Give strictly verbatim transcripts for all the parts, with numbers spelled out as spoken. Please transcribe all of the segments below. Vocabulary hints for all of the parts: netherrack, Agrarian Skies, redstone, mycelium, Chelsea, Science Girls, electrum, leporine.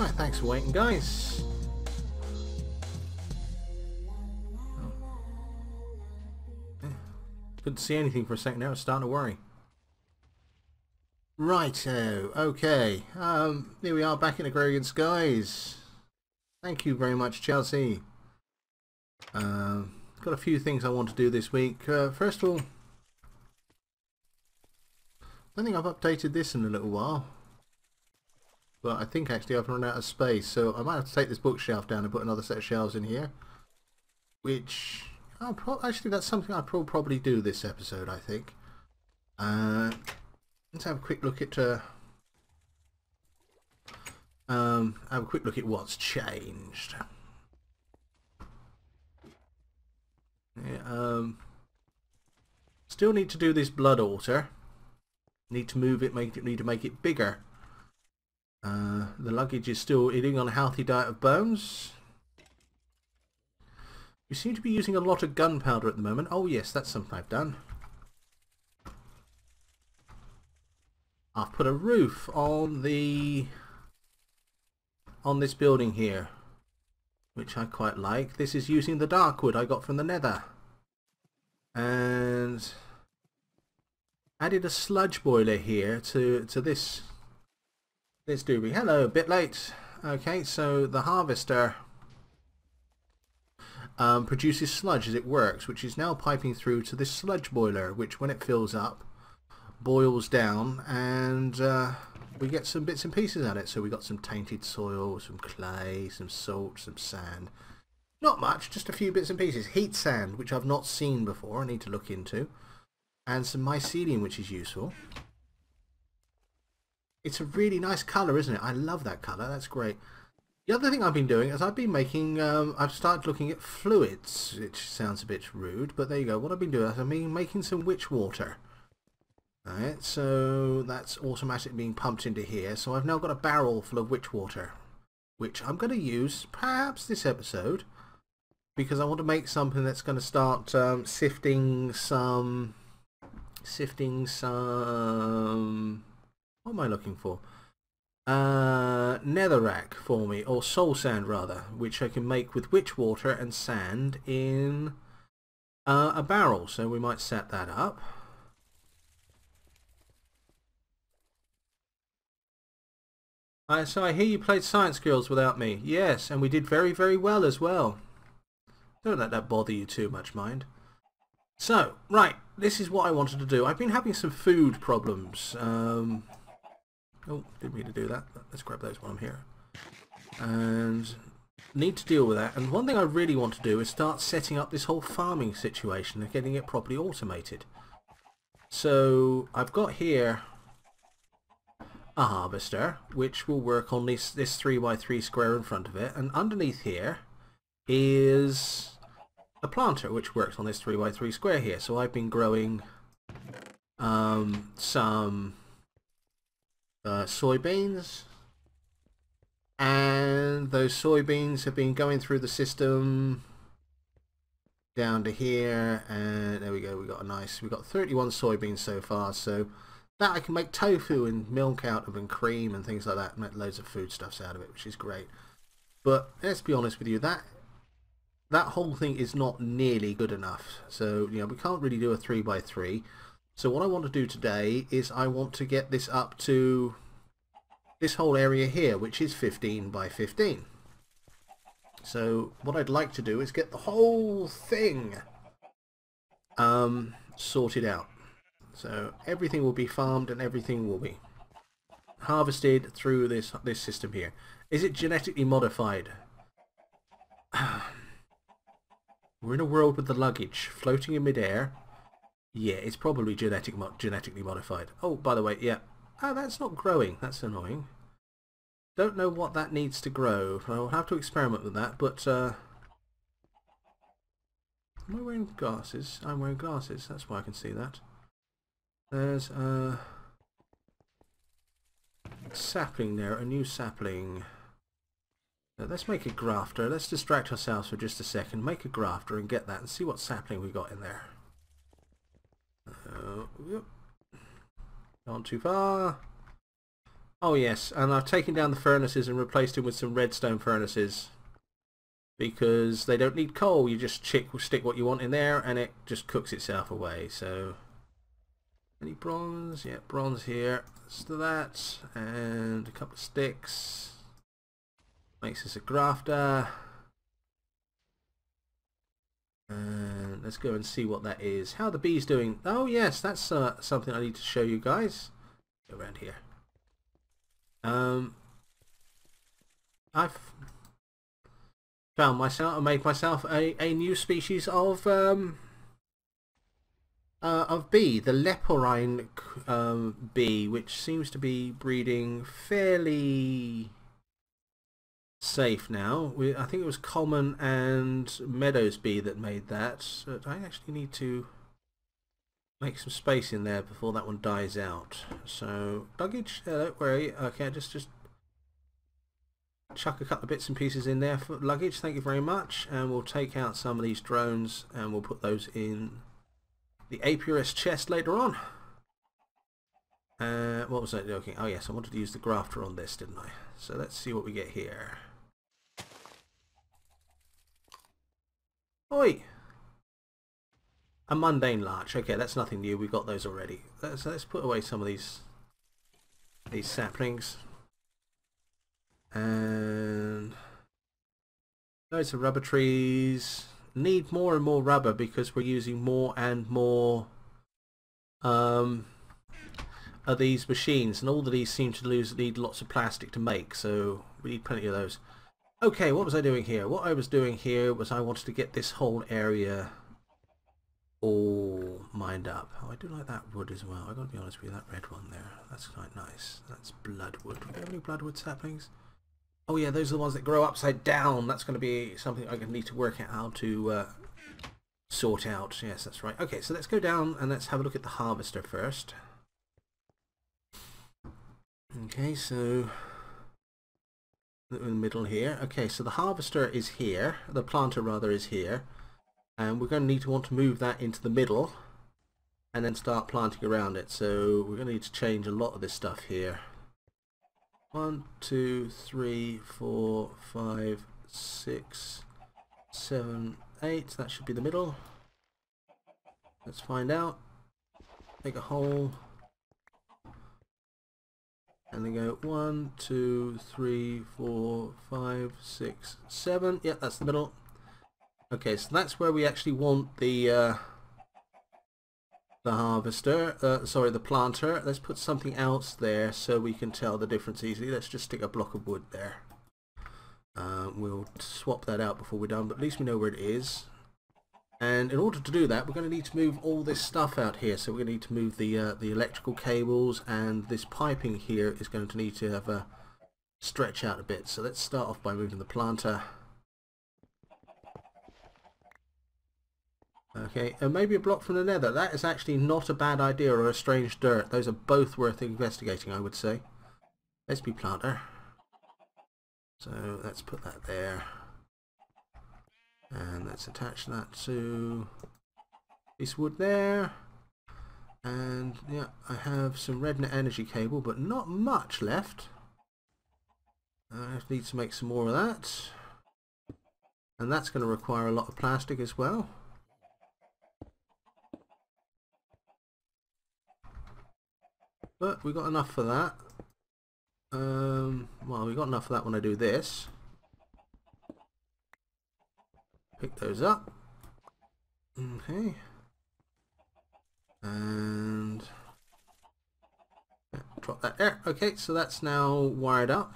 Alright, thanks for waiting, guys. Couldn't see anything for a second there, I was starting to worry. Righto, okay. Um, here we are back in Agrarian Skies. Thank you very much, Chelsea. Um, got a few things I want to do this week. Uh, first of all, I think I've updated this in a little while. But I think actually I've run out of space, so I might have to take this bookshelf down and put another set of shelves in here. Which... I'll pro actually, that's something I'll pro probably do this episode, I think. Uh, let's have a quick look at... Uh, um, have a quick look at what's changed. Yeah, um, still need to do this blood altar. Need to move it, make it, need to make it bigger. Uh, the luggage is still eating on a healthy diet of bones. We seem to be using a lot of gunpowder at the moment. Oh yes, that's something I've done. I've put a roof on the on this building here, which I quite like. This is using the dark wood I got from the Nether, and added a sludge boiler here to to this this doobie. Hello, a bit late. Okay, so the harvester. Um, produces sludge as it works, which is now piping through to this sludge boiler, which when it fills up boils down, and uh, we get some bits and pieces at it. So we got some tainted soil, some clay, some salt, some sand, not much, just a few bits and pieces, heat sand, which I've not seen before, I need to look into, and some mycelium, which is useful. It's a really nice colour, isn't it? I love that colour, that's great. The other thing I've been doing is I've been making, um, I've started looking at fluids, which sounds a bit rude, but there you go. What I've been doing is I've been making some witch water. Alright, so that's automatically being pumped into here. So I've now got a barrel full of witch water, which I'm going to use perhaps this episode, because I want to make something that's going to start um, sifting some, sifting some, what am I looking for? Uh, netherrack for me, or soul sand rather, which I can make with witch water and sand in uh, a barrel. So we might set that up. Uh, so I hear you played Science Girls without me. Yes, and we did very, very well as well. Don't let that bother you too much, mind. So, right, this is what I wanted to do. I've been having some food problems. Um... Oh, didn't mean to do that. Let's grab those while I'm here. And need to deal with that. And one thing I really want to do is start setting up this whole farming situation and getting it properly automated. So I've got here a harvester, which will work on this this three by three square in front of it. And underneath here is a planter, which works on this three by three square here. So I've been growing um, some... Uh, soybeans, and those soybeans have been going through the system down to here, and there we go. We got a nice, we got thirty-one soybeans so far, so that I can make tofu and milk out of and cream and things like that, and make loads of foodstuffs out of it, which is great. But let's be honest with you, that that whole thing is not nearly good enough. So you know, we can't really do a three by three. So what I want to do today is I want to get this up to this whole area here, which is fifteen by fifteen. So what I'd like to do is get the whole thing um, sorted out. So everything will be farmed and everything will be harvested through this, this system here. Is it genetically modified? We're in a world with the luggage floating in midair. Yeah, it's probably genetic mo genetically modified. Oh, by the way, yeah. Oh, that's not growing. That's annoying. Don't know what that needs to grow. I'll have to experiment with that, but... Uh, am I wearing glasses? I'm wearing glasses. That's why I can see that. There's a... sapling there. A new sapling. Now, let's make a grafter. Let's distract ourselves for just a second. Make a grafter and get that and see what sapling we've got in there. Uh, yep. Not too far. Oh yes, and I've taken down the furnaces and replaced them with some redstone furnaces, because they don't need coal. You just stick what you want in there and it just cooks itself away. So any bronze? Yeah, bronze here. So that, and a couple of sticks. Makes us a grafter. And let's go and see what that is. How are the bees doing? Oh yes, that's uh, something I need to show you guys. Go around here. Um, I've found myself, I made myself a, a new species of um, uh, of bee, the leporine um, bee, which seems to be breeding fairly safe now. We, I think it was Common and Meadows bee that made that, but I actually need to make some space in there before that one dies out. So, luggage, uh, don't worry. Okay, just just chuck a couple of bits and pieces in there for luggage. Thank you very much. And we'll take out some of these drones and we'll put those in the apiarist chest later on. Uh, what was I doing? Oh yes, I wanted to use the grafter on this, didn't I? So let's see what we get here. Oi! A mundane larch. Okay, that's nothing new. We've got those already. Let's let's put away some of these these saplings. And loads of rubber trees. Need more and more rubber because we're using more and more um, of these machines, and all of these seem to lose need lots of plastic to make. So we need plenty of those. Okay, what was I doing here? What I was doing here was I wanted to get this whole area all mined up. Oh, I do like that wood as well. I gotta be honest with you, that red one there, that's quite nice. That's bloodwood. Do we have any bloodwood saplings? Oh yeah, those are the ones that grow upside down. That's going to be something I'm going to need to work out how to uh, sort out. Yes, that's right. Okay, so let's go down and let's have a look at the harvester first. Okay, so in the middle here. Okay, so the harvester is here, the planter rather is here. And we're going to need to want to move that into the middle and then start planting around it. So we're going to need to change a lot of this stuff here. One, two, three, four, five, six, seven, eight. That should be the middle. Let's find out. Make a hole. And then go one, two, three, four, five, six, seven. Yep, that's the middle. Okay, so that's where we actually want the uh, the harvester, uh, sorry, the planter. Let's put something else there so we can tell the difference easily. Let's just stick a block of wood there. Uh, we'll swap that out before we're done, but at least we know where it is. And in order to do that, we're going to need to move all this stuff out here. So we're going to need to move the, uh, the electrical cables, and this piping here is going to need to have a stretch out a bit. So let's start off by moving the planter. Okay, and maybe a block from the nether. That is actually not a bad idea, or a strange dirt. Those are both worth investigating, I would say. Let's be planter. So let's put that there. And let's attach that to this wood there. And yeah, I have some red net energy cable, but not much left. I need to make some more of that. And that's going to require a lot of plastic as well. But we got enough for that. Um, well, we got enough for that when I do this. Pick those up. Okay. And yeah, drop that there. Okay, so that's now wired up.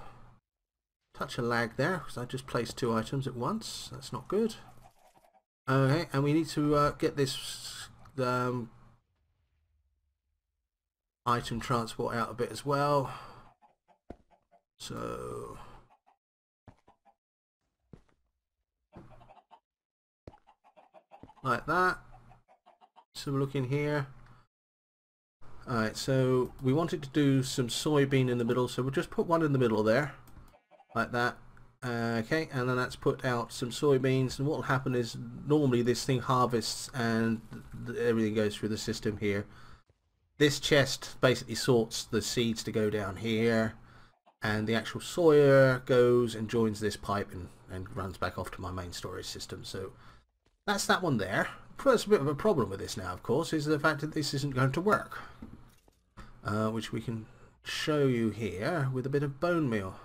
Touch of lag there because I just placed two items at once. That's not good. Okay, and we need to uh, get this. Um, item transport out a bit as well. So like that. So we're looking here. Alright, so we wanted to do some soybean in the middle, so we'll just put one in the middle there like that. Uh, okay, and then that's put out some soybeans, and what will happen is normally this thing harvests and everything goes through the system here. This chest basically sorts the seeds to go down here, and the actual sawyer goes and joins this pipe and, and runs back off to my main storage system. So that's that one there. That's a bit of a problem with this now, of course, is the fact that this isn't going to work, uh, which we can show you here with a bit of bone meal.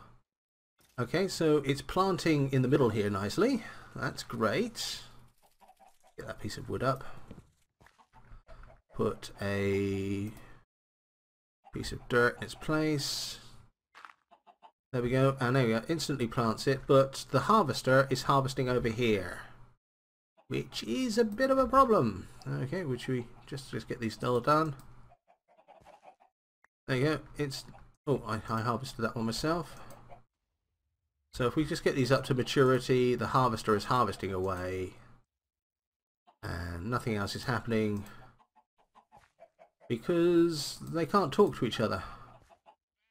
Okay, so it's planting in the middle here nicely. That's great. Get that piece of wood up. Put a piece of dirt in its place. There we go. And there we go. Instantly plants it, but the harvester is harvesting over here, which is a bit of a problem. Okay, which we just just get these dull down. There you go. It's oh, I, I harvested that one myself. So if we just get these up to maturity, the harvester is harvesting away, and nothing else is happening because they can't talk to each other.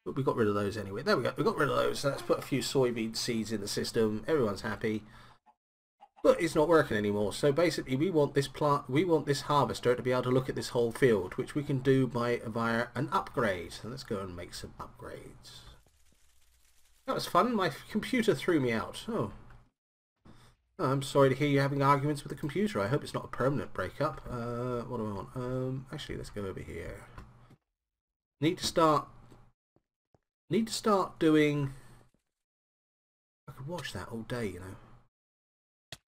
But we got rid of those anyway. There we go. We got rid of those. So let's put a few soybean seeds in the system. Everyone's happy. But it's not working anymore. So basically, we want this plant, we want this harvester to be able to look at this whole field, which we can do by via an upgrade. So let's go and make some upgrades. That was fun. My computer threw me out. Oh, I'm sorry to hear you having arguments with the computer. I hope it's not a permanent breakup. Uh, what do I want? Um, actually, let's go over here. Need to start. Need to start doing. I could watch that all day, you know.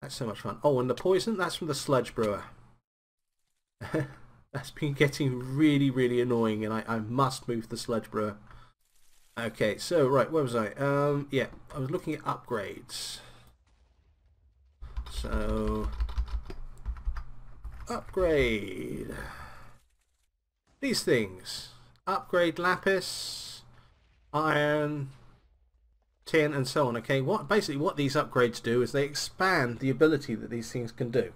That's so much fun. Oh, and the poison, that's from the sludge brewer. That's been getting really, really annoying, and I, I must move the sludge brewer. Okay, so, right, where was I? Um, yeah, I was looking at upgrades. So, upgrade. These things. Upgrade lapis, iron, tin, and so on. Okay, what basically what these upgrades do is they expand the ability that these things can do.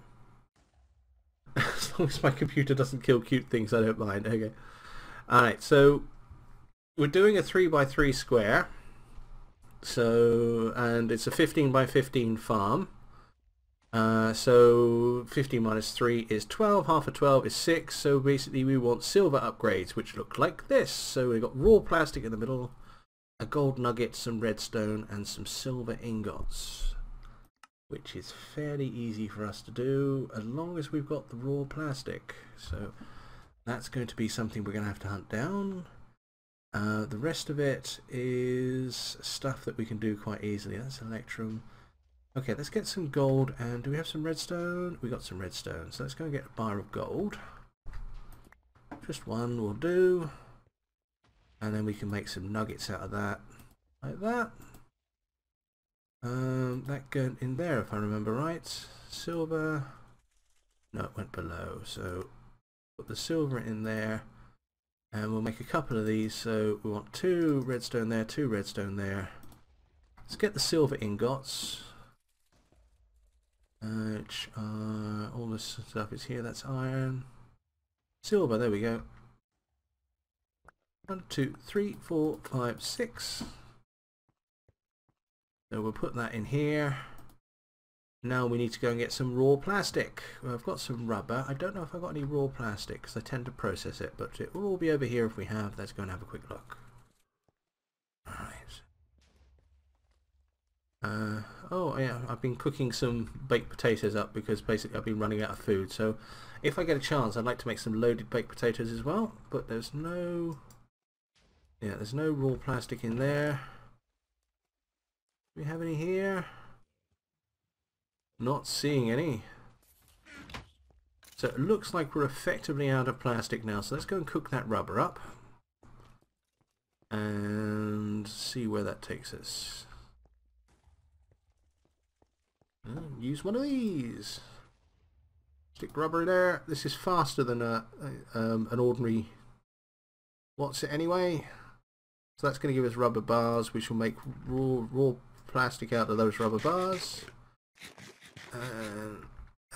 As long as my computer doesn't kill cute things, I don't mind. Okay, all right, so we're doing a three by three square, so, and it's a fifteen by fifteen farm, uh, so fifteen minus three is twelve, half of twelve is six. So basically we want silver upgrades, which look like this. So we've got raw plastic in the middle, a gold nugget, some redstone, and some silver ingots, which is fairly easy for us to do as long as we've got the raw plastic. So that's going to be something we're going to have to hunt down. Uh, the rest of it is stuff that we can do quite easily. That's electrum. Okay, let's get some gold, and do we have some redstone? We got some redstone, so let's go and get a bar of gold. Just one will do. And then we can make some nuggets out of that, like that. Um, that went in there, if I remember right. Silver. No, it went below. So put the silver in there, and we'll make a couple of these. So we want two redstone there, two redstone there. Let's get the silver ingots, uh, which are all this stuff is here. That's iron, silver. There we go. One, two, three, four, five, six. So we'll put that in here. Now we need to go and get some raw plastic. Well, I've got some rubber. I don't know if I've got any raw plastic because I tend to process it, but it will all be over here if we have. Let's go and have a quick look. Alright. Uh, oh yeah, I've been cooking some baked potatoes up because basically I've been running out of food. So if I get a chance, I'd like to make some loaded baked potatoes as well, but there's no... Yeah, there's no raw plastic in there. Do we have any here? Not seeing any. So it looks like we're effectively out of plastic now, so let's go and cook that rubber up and see where that takes us. And use one of these. Stick rubber in there. This is faster than a, a um, an ordinary what's it anyway. So that's going to give us rubber bars. We shall make raw, raw plastic out of those rubber bars. And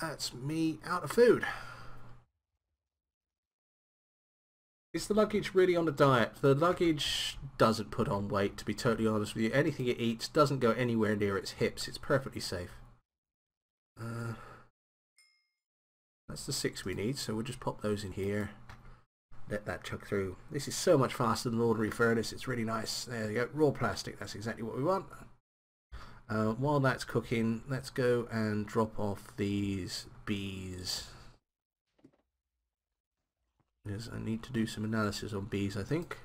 that's me out of food. Is the luggage really on a diet? The luggage doesn't put on weight, to be totally honest with you. Anything it eats doesn't go anywhere near its hips. It's perfectly safe. Uh, that's the six we need, so we'll just pop those in here. let that chug through. This is so much faster than an ordinary furnace. It's really nice. There you go, raw plastic. That's exactly what we want. Uh, while that's cooking, let's go and drop off these bees, because I need to do some analysis on bees, I think.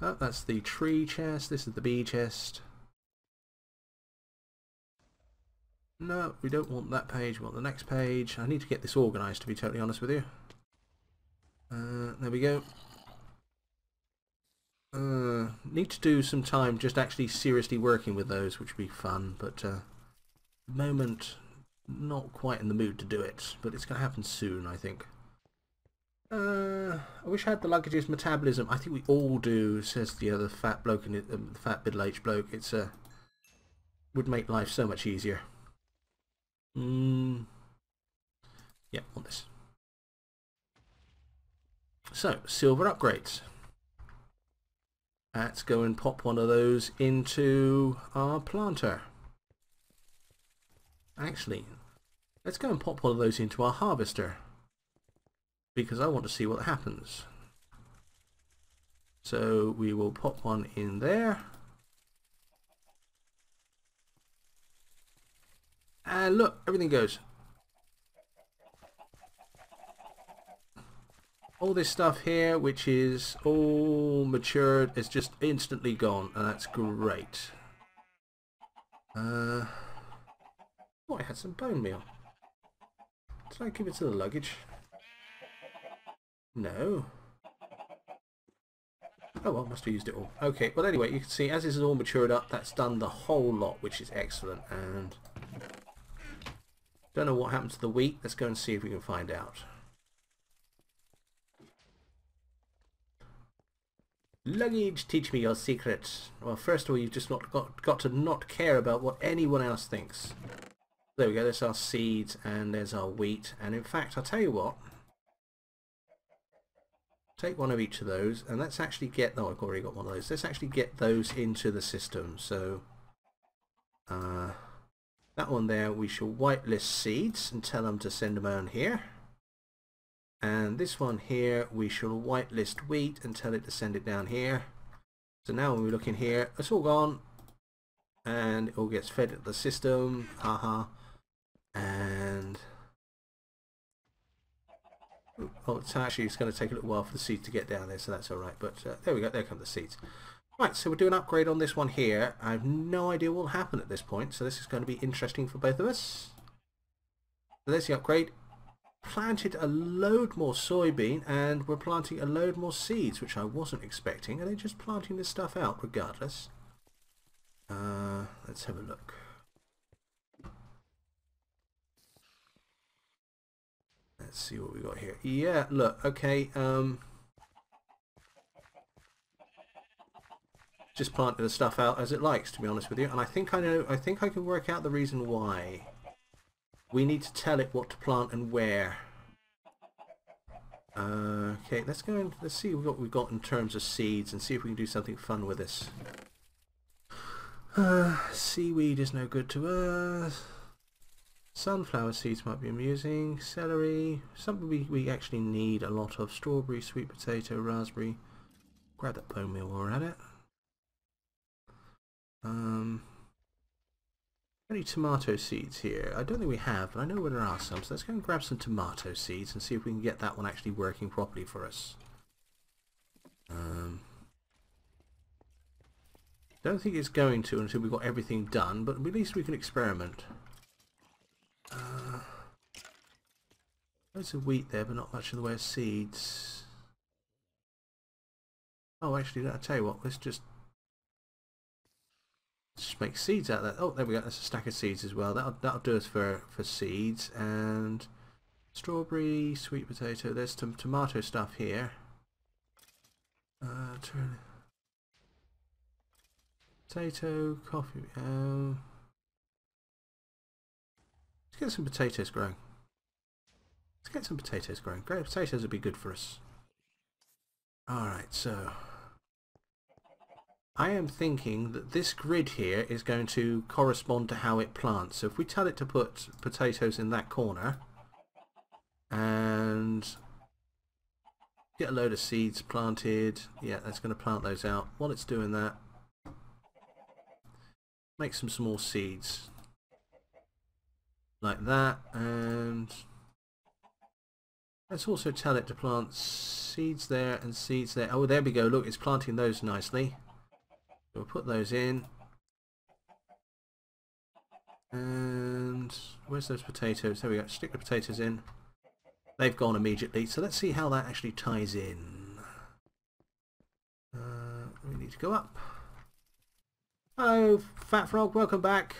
Oh, that's the tree chest. This is the bee chest. No, we don't want that page. We want the next page. I need to get this organised, to be totally honest with you. Uh, there we go. Uh, need to do some time just actually seriously working with those, which would be fun, but uh, moment, not quite in the mood to do it, but it's going to happen soon, I think. Uh, I wish I had the luggage's metabolism. I think we all do, says the other fat bloke, and the um, fat middle-aged bloke. It's uh, would make life so much easier. Mm. Yeah, want this. So, silver upgrades. Let's go and pop one of those into our planter. Actually, let's go and pop one of those into our harvester, because I want to see what happens. So we will pop one in there. And look, everything goes. All this stuff here, which is all matured, is just instantly gone, and that's great. Uh, oh, I had some bone meal. Did I give it to the luggage? No. Oh well, must have used it all. Okay, well anyway, you can see as this is all matured up, that's done the whole lot, which is excellent. And don't know what happened to the wheat. Let's go and see if we can find out. Luggage, teach me your secret. Well, first of all, you've just not got, got to not care about what anyone else thinks. There we go, there's our seeds and there's our wheat. And in fact, I'll tell you what. Take one of each of those and let's actually get... Oh, I've already got one of those. Let's actually get those into the system. So, uh, that one there, we shall whitelist seeds and tell them to send them around here. And this one here, we shall whitelist wheat and tell it to send it down here. So now when we look in here, it's all gone. And it all gets fed at the system. Haha. And... oh, it's actually it's going to take a little while for the seeds to get down there, so that's alright. But uh, there we go, there come the seeds. Right, so we'll do an upgrade on this one here. I have no idea what will happen at this point, so this is going to be interesting for both of us. So there's the upgrade. Planted a load more soybean, and we're planting a load more seeds, which I wasn't expecting, and they're just planting this stuff out regardless. Uh, let's have a look. Let's see what we got here. Yeah, look, okay, um just planted the stuff out as it likes, to be honest with you, and I think I know I think I can work out the reason why. We need to tell it what to plant and where. Uh, okay, let's go and let's see what we've got in terms of seeds and see if we can do something fun with this. Uh, seaweed is no good to us. Sunflower seeds might be amusing. Celery, something we, we actually need a lot of. Strawberry, sweet potato, raspberry. Grab that bone meal while we're at it. Um... Any tomato seeds here? I don't think we have, but I know where there are some, so let's go and grab some tomato seeds and see if we can get that one actually working properly for us. Um, don't think it's going to until we've got everything done, but at least we can experiment. Uh, loads of wheat there, but not much in the way of seeds. Oh, actually, I'll tell you what, let's just Just make seeds out of that. Oh, there we go. That's a stack of seeds as well. That'll, that'll do us for, for seeds. And strawberry, sweet potato. There's some tomato stuff here. Uh, turn. Potato, coffee. Uh, let's get some potatoes growing. Let's get some potatoes growing. Great, potatoes would be good for us. Alright, so... I am thinking that this grid here is going to correspond to how it plants. So if we tell it to put potatoes in that corner and get a load of seeds planted. Yeah, that's going to plant those out. While it's doing that, make some small seeds like that, and let's also tell it to plant seeds there and seeds there. Oh, there we go. Look, it's planting those nicely. We'll put those in. And where's those potatoes? There we go. Stick the potatoes in. They've gone immediately. So let's see how that actually ties in. Uh, we need to go up. Oh, Fat Frog, welcome back.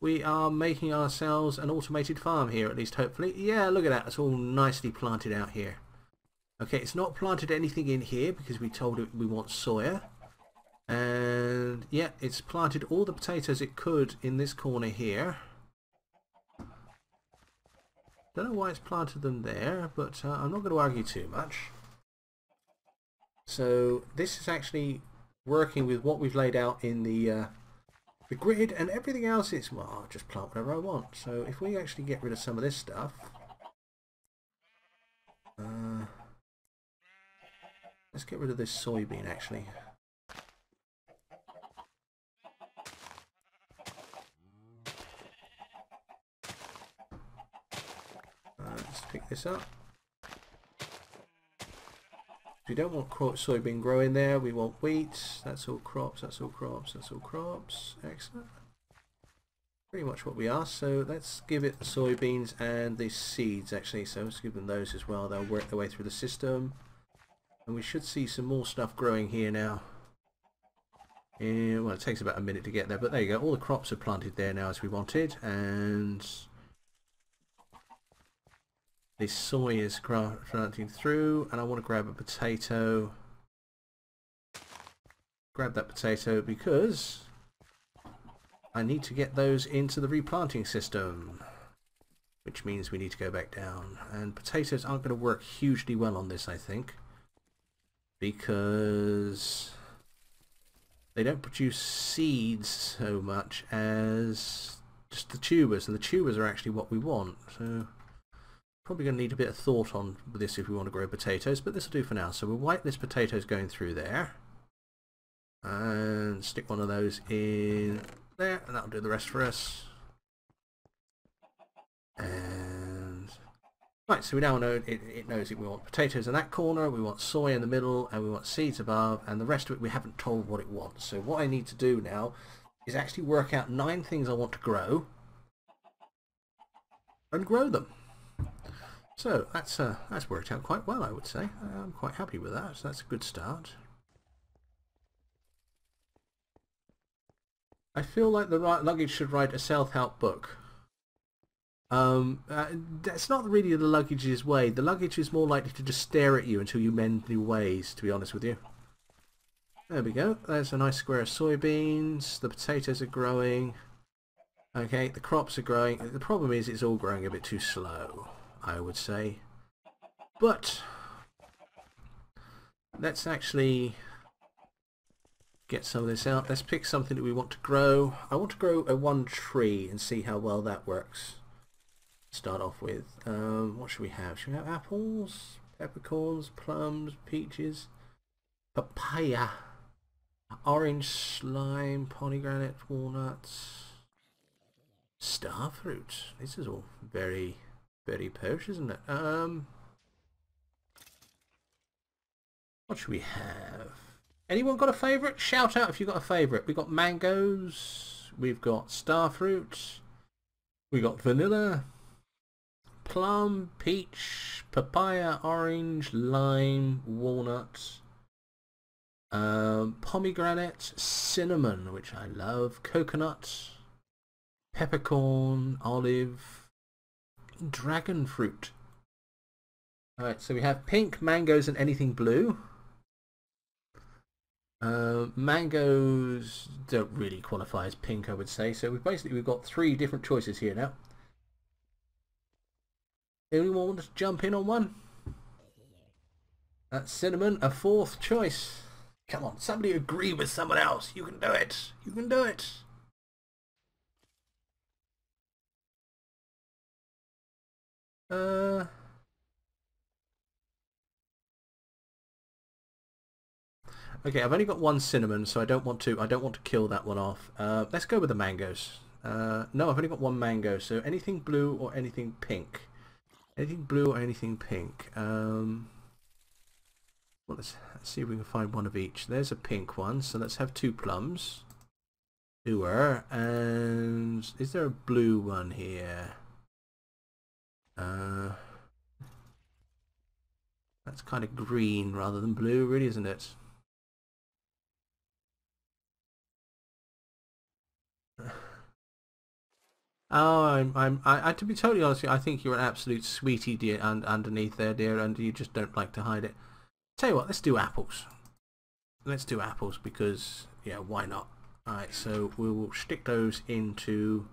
We are making ourselves an automated farm here, at least hopefully. Yeah, look at that. It's all nicely planted out here. Okay, it's not planted anything in here because we told it we want soya. And yeah, it's planted all the potatoes it could in this corner here. Don't know why it's planted them there, but uh, I'm not going to argue too much. So this is actually working with what we've laid out in the... Uh, The grid and everything else is, well, I'll just plant whatever I want. So if we actually get rid of some of this stuff, uh, let's get rid of this soybean actually. Uh, let's pick this up. We don't want crop soybean growing there, we want wheat. That's all crops, that's all crops, that's all crops. Excellent. Pretty much what we are. So let's give it the soybeans and the seeds actually. So let's give them those as well. They'll work their way through the system. And we should see some more stuff growing here now. Yeah, well, it takes about a minute to get there, but there you go. All the crops are planted there now as we wanted. And this soy is planting through, and I want to grab a potato. Grab that potato because I need to get those into the replanting system, which means we need to go back down. And potatoes aren't going to work hugely well on this, I think, because they don't produce seeds so much as just the tubers, and the tubers are actually what we want. So probably going to need a bit of thought on this if we want to grow potatoes, but this will do for now. So we'll wipe this potatoes going through there and stick one of those in there, and that'll do the rest for us. And right, so we now know it, it knows that we want potatoes in that corner, we want soy in the middle, and we want seeds above, and the rest of it we haven't told what it wants. So what I need to do now is actually work out nine things I want to grow and grow them. So that's uh, that's worked out quite well, I would say. I'm quite happy with that, so that's a good start. I feel like the right luggage should write a self-help book. Um, uh, that's not really the luggage's way. The luggage is more likely to just stare at you until you mend your ways, to be honest with you. There we go. There's a nice square of soybeans. The potatoes are growing. Okay, the crops are growing. The problem is it's all growing a bit too slow, I would say, but let's actually get some of this out. Let's pick something that we want to grow. I want to grow a one tree and see how well that works. Start off with um, what should we have? Should we have apples, peppercorns, plums, peaches, papaya, orange slime, pomegranate, walnuts, star fruit. This is all very very posh, isn't it? Um, what should we have? Anyone got a favourite? Shout out if you got a favourite. We've got mangoes, we've got starfruit, we got vanilla, plum, peach, papaya, orange, lime, walnut, um, pomegranate, cinnamon, which I love, coconut, peppercorn, olive, dragon fruit. Alright, so we have pink, mangoes, and anything blue. Uh, mangoes don't really qualify as pink, I would say. So we've basically we've got three different choices here now. Anyone want to jump in on one? That's cinnamon, a fourth choice. Come on, somebody agree with someone else. You can do it. You can do it. Uh, Okay, I've only got one cinnamon, so I don't want to I don't want to kill that one off. Uh, let's go with the mangoes. Uh, no, I've only got one mango, so anything blue or anything pink. Anything blue or anything pink. Um, well, let's see if we can find one of each. There's a pink one, so let's have two plums. Ooh-er, and is there a blue one here? Uh, that's kind of green rather than blue, really, isn't it? Oh, I'm, I'm, I, I, to be totally honest with you, I think you're an absolute sweetie, dear, and underneath there, dear, and you just don't like to hide it. Tell you what, let's do apples. Let's do apples because, yeah, why not? Alright, so we will stick those into